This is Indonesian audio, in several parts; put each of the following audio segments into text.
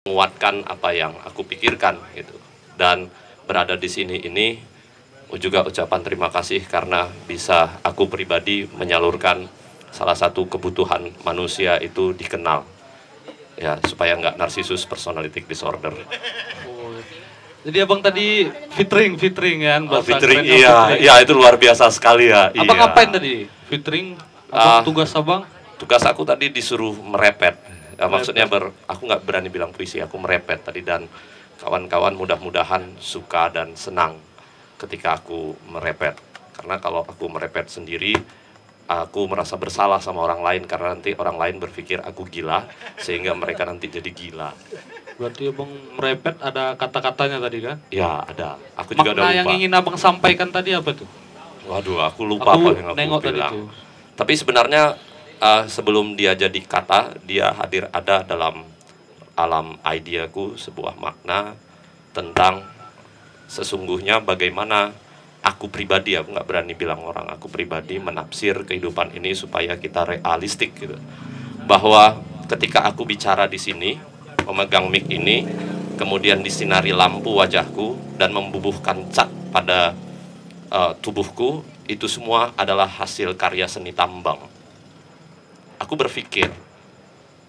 Menguatkan apa yang aku pikirkan gitu. Dan berada di sini ini juga ucapan terima kasih karena bisa aku pribadi menyalurkan salah satu kebutuhan manusia itu dikenal ya, supaya nggak narcissistic personality disorder. Jadi abang tadi featuring kan? Oh, featuring, iya, iya itu luar biasa sekali ya. Abang iya. Ngapain tadi? Featuring? Tugas abang? Tugas aku tadi disuruh merepet. Ya, maksudnya aku nggak berani bilang puisi, aku merepet tadi, dan kawan-kawan mudah-mudahan suka dan senang ketika aku merepet. Karena kalau aku merepet sendiri, aku merasa bersalah sama orang lain karena nanti orang lain berpikir aku gila, sehingga mereka nanti jadi gila. Berarti abang merepet ada kata-katanya tadi kan? Ya ada. Aku juga ada lupa. Makna yang ingin abang sampaikan tadi apa tuh? Waduh, aku lupa apa yang aku bilang. Tapi sebenarnya sebelum dia jadi kata, dia hadir ada dalam alam ideaku sebuah makna tentang sesungguhnya bagaimana aku pribadi, aku nggak berani bilang orang, aku pribadi menafsir kehidupan ini supaya kita realistik gitu. Bahwa ketika aku bicara di sini, memegang mic ini, kemudian disinari lampu wajahku dan membubuhkan cat pada tubuhku, itu semua adalah hasil karya seni tambang. Aku berpikir,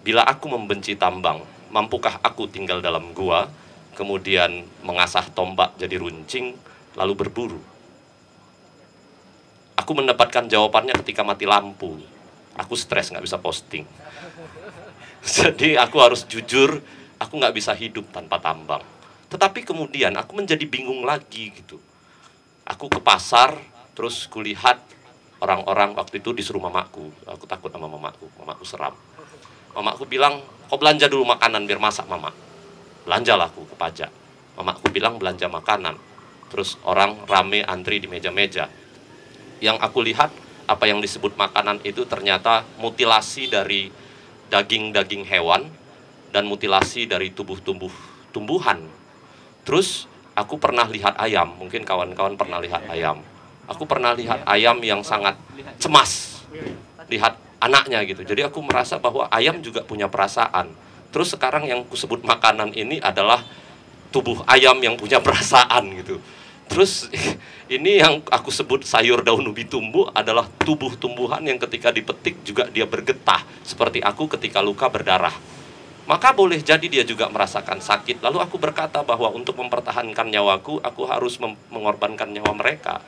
bila aku membenci tambang, mampukah aku tinggal dalam gua, kemudian mengasah tombak jadi runcing, lalu berburu? Aku mendapatkan jawabannya ketika mati lampu. Aku stres, nggak bisa posting. Jadi aku harus jujur, aku nggak bisa hidup tanpa tambang. Tetapi kemudian aku menjadi bingung lagi gitu. Aku ke pasar, terus kulihat orang-orang waktu itu disuruh mamaku, aku takut sama mamaku seram. Mamaku bilang, kau belanja dulu makanan biar masak mama. Belanjalah aku ke pajak. Mamaku bilang belanja makanan. Terus orang rame antri di meja-meja. Yang aku lihat, apa yang disebut makanan itu ternyata mutilasi dari daging-daging hewan dan mutilasi dari tumbuhan. Terus aku pernah lihat ayam, mungkin kawan-kawan pernah lihat ayam. Aku pernah lihat ayam yang sangat cemas lihat anaknya gitu. Jadi aku merasa bahwa ayam juga punya perasaan. Terus sekarang yang kusebut makanan ini adalah tubuh ayam yang punya perasaan gitu. Terus ini yang aku sebut sayur daun ubi tumbuh adalah tubuh tumbuhan yang ketika dipetik juga dia bergetah. Seperti aku ketika luka berdarah. Maka boleh jadi dia juga merasakan sakit. Lalu aku berkata bahwa untuk mempertahankan nyawaku, aku harus mengorbankan nyawa mereka.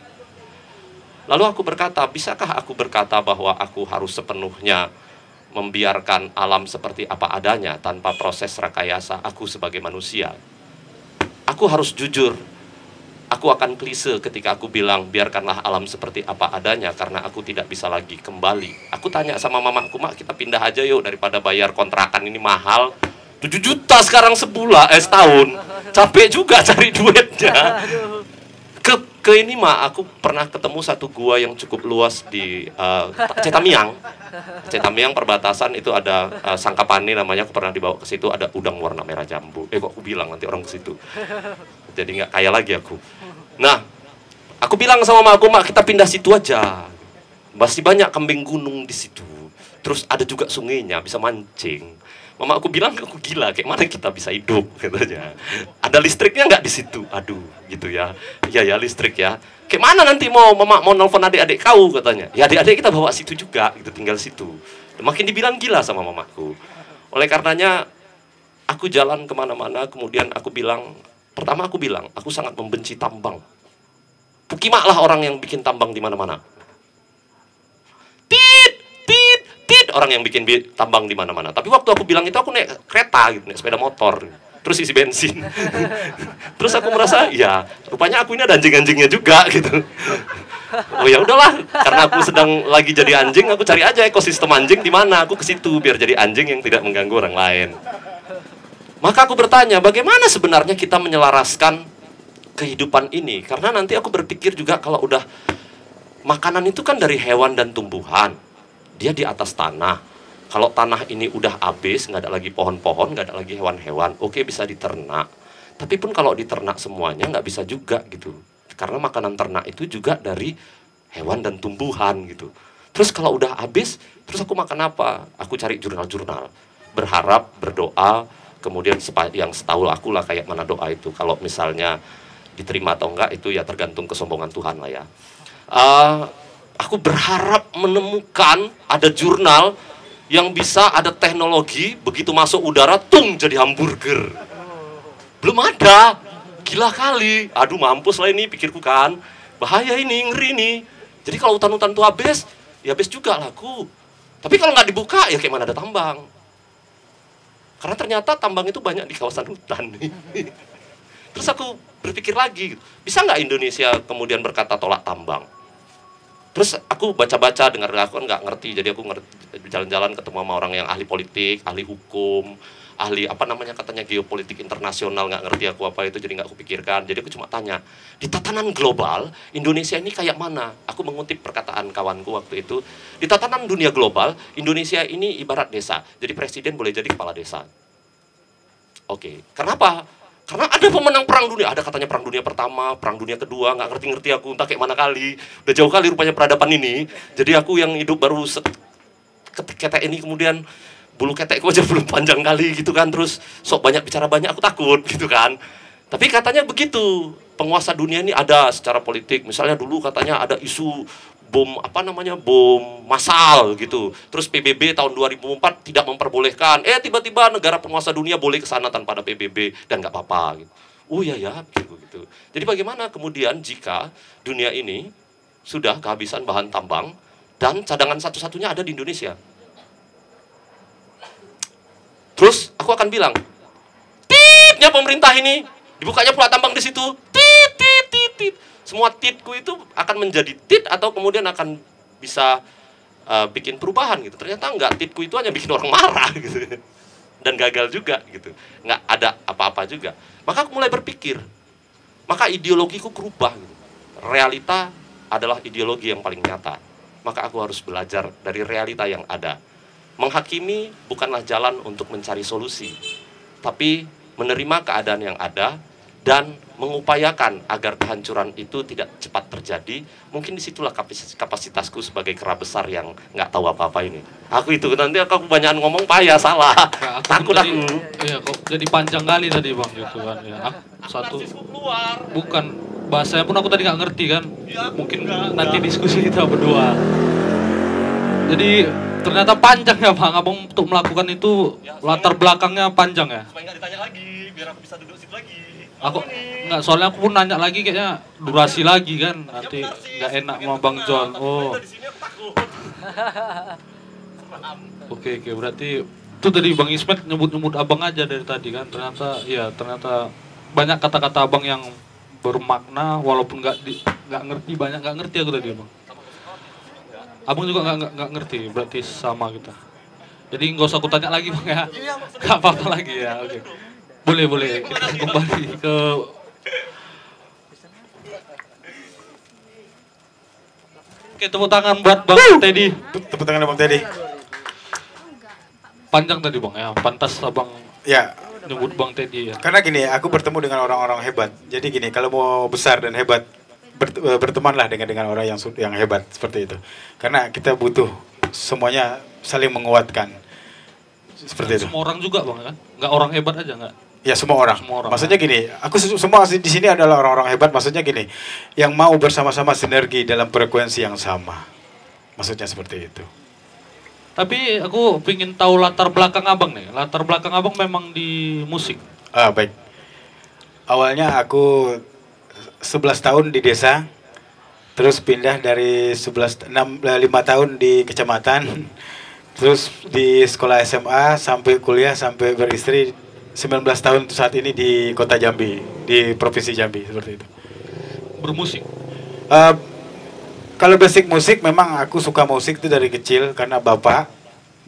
Lalu aku berkata, bisakah aku berkata bahwa aku harus sepenuhnya membiarkan alam seperti apa adanya tanpa proses rekayasa aku sebagai manusia? Aku harus jujur, aku akan klise ketika aku bilang biarkanlah alam seperti apa adanya karena aku tidak bisa lagi kembali. Aku tanya sama mamaku, mak kita pindah aja yuk daripada bayar kontrakan ini mahal. 7 juta sekarang setahun, capek juga cari duitnya. Ke ini mah aku pernah ketemu satu gua yang cukup luas di Cetamiang. Cetamiang perbatasan itu ada Sangkapani namanya, aku pernah dibawa ke situ, ada udang warna merah jambu. Kok aku bilang nanti orang ke situ. Jadi nggak kaya lagi aku. Nah, aku bilang sama mama aku, "Mak, kita pindah situ aja. Masih banyak kambing gunung di situ. Terus ada juga sungainya, bisa mancing." Mama aku bilang, aku gila, kayak mana kita bisa hidup gitu aja. Ada listriknya nggak di situ? Aduh, gitu ya. Iya ya listrik ya. Kayak mana nanti mama mau nelfon adik-adik kau katanya. Ya adik-adik kita bawa situ juga, gitu tinggal situ. Makin dibilang gila sama mamaku. Oleh karenanya aku jalan kemana-mana, kemudian aku bilang, pertama aku bilang, aku sangat membenci tambang. Pukimak lah orang yang bikin tambang di mana-mana. Orang yang bikin tambang di mana-mana. Tapi waktu aku bilang itu aku naik kereta gitu, naik sepeda motor. Gitu. Terus isi bensin. Terus aku merasa, ya, rupanya aku ini ada anjing-anjingnya juga gitu. Oh ya udahlah, karena aku sedang lagi jadi anjing, aku cari aja ekosistem anjing di mana. Aku ke situ biar jadi anjing yang tidak mengganggu orang lain. Maka aku bertanya, bagaimana sebenarnya kita menyelaraskan kehidupan ini? Karena nanti aku berpikir juga kalau udah makanan itu kan dari hewan dan tumbuhan. Dia di atas tanah. Kalau tanah ini udah habis, nggak ada lagi pohon-pohon, nggak ada lagi hewan-hewan, oke bisa diternak. Tapi pun kalau diternak semuanya nggak bisa juga gitu. Karena makanan ternak itu juga dari hewan dan tumbuhan gitu. Terus kalau udah habis, terus aku makan apa? Aku cari jurnal-jurnal. Berharap, berdoa, Kemudian yang setahu aku lah kayak mana doa itu, kalau misalnya diterima atau enggak itu ya tergantung kesombongan Tuhan lah ya. Aku berharap menemukan ada jurnal yang bisa ada teknologi begitu masuk udara tung jadi hamburger. Belum ada, gila kali. Aduh mampus lah ini pikirku kan, bahaya ini, ngeri nih. Jadi kalau hutan-hutan itu habis, ya habis juga laku. Tapi kalau nggak dibuka ya kayak mana ada tambang. Karena ternyata tambang itu banyak di kawasan hutan. Terus aku berpikir lagi, bisa nggak Indonesia kemudian berkata tolak tambang? Terus aku baca-baca, dengar-dengar, aku kan nggak ngerti. Jadi aku jalan-jalan ketemu sama orang yang ahli politik, ahli hukum, ahli apa namanya katanya geopolitik internasional, nggak ngerti aku apa itu, jadi nggak aku pikirkan. Jadi aku cuma tanya, di tatanan global, Indonesia ini kayak mana? Aku mengutip perkataan kawanku waktu itu, di tatanan dunia global, Indonesia ini ibarat desa. Jadi presiden boleh jadi kepala desa. Oke, kenapa? Karena ada pemenang perang dunia, ada katanya perang dunia pertama, perang dunia kedua, nggak ngerti-ngerti aku, entah kayak mana kali, udah jauh kali rupanya peradaban ini. Jadi aku yang hidup baru ketek ini, kemudian bulu ketekku aja belum panjang kali gitu kan, terus sok banyak bicara banyak aku takut gitu kan. Tapi katanya begitu, penguasa dunia ini ada secara politik, misalnya dulu katanya ada isu bom apa namanya bom massal gitu, terus PBB tahun 2004 tidak memperbolehkan, tiba-tiba negara penguasa dunia boleh ke sana tanpa ada PBB dan nggak apa-apa gitu. Oh ya ya gitu. Jadi bagaimana kemudian jika dunia ini sudah kehabisan bahan tambang dan cadangan satu-satunya ada di Indonesia? Terus aku akan bilang, titnya pemerintah ini dibukanya pula tambang di situ, tit. Semua titku itu akan menjadi tit atau kemudian akan bisa bikin perubahan gitu. Ternyata enggak, titku itu hanya bikin orang marah gitu. Dan gagal juga gitu. Enggak ada apa-apa juga. Maka aku mulai berpikir. Maka ideologiku berubah gitu. Realita adalah ideologi yang paling nyata. Maka aku harus belajar dari realita yang ada. Menghakimi bukanlah jalan untuk mencari solusi, tapi menerima keadaan yang ada dan mengupayakan agar kehancuran itu tidak cepat terjadi. Mungkin disitulah kapasitasku sebagai kera besar yang nggak tahu apa-apa ini. Aku itu nanti aku banyak ngomong payah salah. Takut aku. Iya, kok jadi panjang kali tadi bang gitu kan. Ya, bukan bahasanya pun aku tadi nggak ngerti kan. Ya, mungkin nanti diskusi kita berdua. Jadi ternyata panjang ya bang. Abang untuk melakukan itu ya, latar belakangnya panjang ya. Supaya nggak ditanya lagi, biar aku bisa duduk situ lagi. Aku nggak, soalnya aku pun nanya lagi kayaknya durasi lagi kan, nanti nggak enak sama Bang John. Oh. Oke, berarti itu tadi Bang Ismet nyebut-nyebut abang aja dari tadi kan. Ternyata ya banyak kata-kata abang yang bermakna walaupun nggak ngerti, banyak nggak ngerti aku tadi bang. Abang juga nggak ngerti, berarti sama kita. Jadi nggak usah aku tanya lagi bang ya, nggak apa-apa lagi ya. Oke. Boleh, kita kembali ke Oke, tepuk tangan buat Bang Teddy. Tepuk tangan Bang Teddy. Panjang tadi Bang ya, pantas Abang ya nyebut Bang Teddy ya. Karena gini, aku bertemu dengan orang-orang hebat. Jadi gini, kalau mau besar dan hebat, bertemanlah dengan orang yang hebat seperti itu. Karena kita butuh semuanya saling menguatkan. Seperti itu. Semua orang juga Bang kan? Nggak orang hebat aja nggak? Ya semua orang. Maksudnya gini, aku semua di sini adalah orang-orang hebat. Maksudnya gini, yang mau bersama-sama sinergi dalam frekuensi yang sama. Maksudnya seperti itu. Tapi aku ingin tahu latar belakang abang nih. Latar belakang abang memang di musik. Baik. Awalnya aku 11 tahun di desa, terus pindah dari 5 tahun di kecamatan, terus di sekolah SMA sampai kuliah sampai beristri. 19 tahun saat ini di kota Jambi, di provinsi Jambi, seperti itu. Bermusik? Kalau basic musik, memang aku suka musik itu dari kecil, karena bapak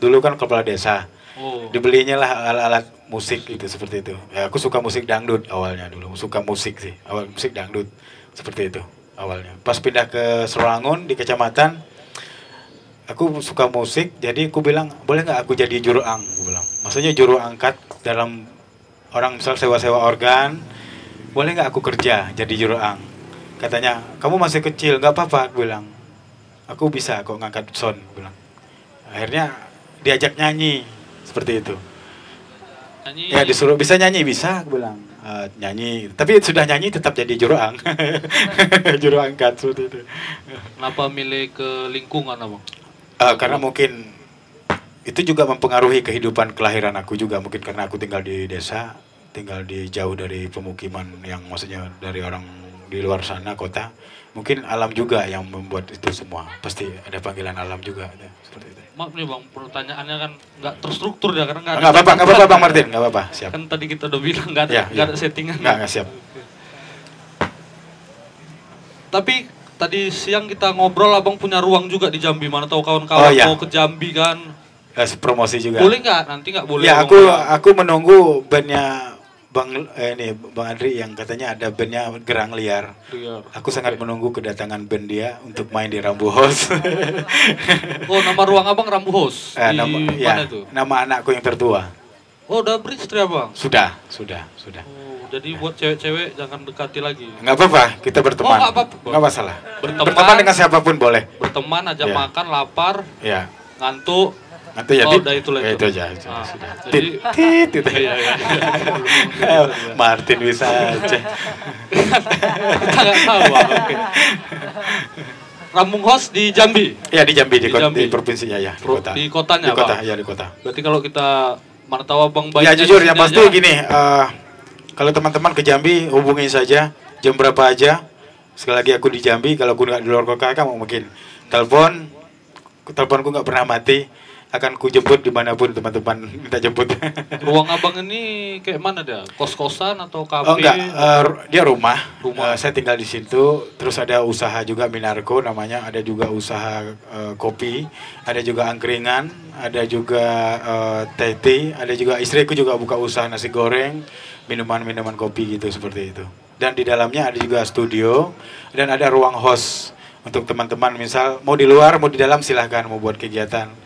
dulu kan kepala desa. Oh. Dibelinya lah alat-alat musik gitu, seperti itu. Ya, aku suka musik dangdut awalnya dulu, suka musik sih, awal musik dangdut, seperti itu awalnya. Pas pindah ke Serangun di kecamatan, aku suka musik, jadi aku bilang, boleh nggak aku jadi juruang? Aku bilang, maksudnya juru angkat dalam orang misal sewa-sewa organ, boleh nggak aku kerja jadi juruang? Katanya, kamu masih kecil, nggak apa-apa, aku bilang. Aku bisa kok ngangkat sound, aku bilang. Akhirnya diajak nyanyi, seperti itu. nyanyi. Ya disuruh bisa nyanyi, bisa aku bilang nyanyi, tapi sudah nyanyi tetap jadi juruang. Juruang katsu itu. Kenapa milih ke lingkungan abang? Karena mungkin itu juga mempengaruhi kehidupan kelahiran aku juga, mungkin karena aku tinggal di desa, tinggal di jauh dari pemukiman yang maksudnya dari orang di luar sana kota. Mungkin alam juga yang membuat itu semua, pasti ada panggilan alam juga ya, seperti itu. Maaf nih bang, pertanyaannya kan nggak terstruktur ya, karena nggak ada. Nggak apa-apa bang Martin, nggak apa-apa. Siap. Kan tadi kita udah bilang nggak ada, ya, nggak ya. Ada settingan. Nggak siap. Oke. Tapi tadi siang kita ngobrol abang punya ruang juga di Jambi, mana tahu kawan-kawan mau ke Jambi kan? Promosi juga. Boleh nggak? Nanti nggak boleh. Ya aku menunggu bandnya. Bang Andri yang katanya ada bandnya Gerang Liar. Aku sangat menunggu kedatangan band dia untuk main di Rambu House. Oh, nama ruang abang Rambu House. Nama anakku yang tertua. Oh, udah beristri abang? Sudah. Oh, jadi buat cewek-cewek jangan dekati lagi. Nggak apa-apa, kita berteman. Nggak masalah. Berteman dengan siapapun boleh. Berteman aja makan lapar, ngantuk. Nanti ya itu aja. Martin bisa aja. Kita nggak tahu. Rambu House di Jambi. Ya di Jambi, di provinsinya ya. Di kotanya. Di kota. Berarti kalau kita mana tahu abang banyak. Ya jujur ya pasti gini. Kalau teman-teman ke Jambi hubungi saja. Jam berapa aja. Sekali lagi aku di Jambi. Kalau aku nggak di luar kota kamu mungkin teleponku nggak pernah mati. Akan ku jemput dimanapun teman-teman minta jemput. Ruang abang ini kayak mana dia? Kos-kosan atau kafe? Oh enggak, dia rumah. Saya tinggal di situ. Terus ada usaha juga Minarko namanya. Ada juga usaha kopi. Ada juga angkringan. Ada juga teti. Ada juga istriku juga buka usaha nasi goreng. Minuman-minuman kopi gitu seperti itu. Dan di dalamnya ada juga studio. Dan ada ruang host. Untuk teman-teman misal mau di luar mau di dalam silahkan mau buat kegiatan.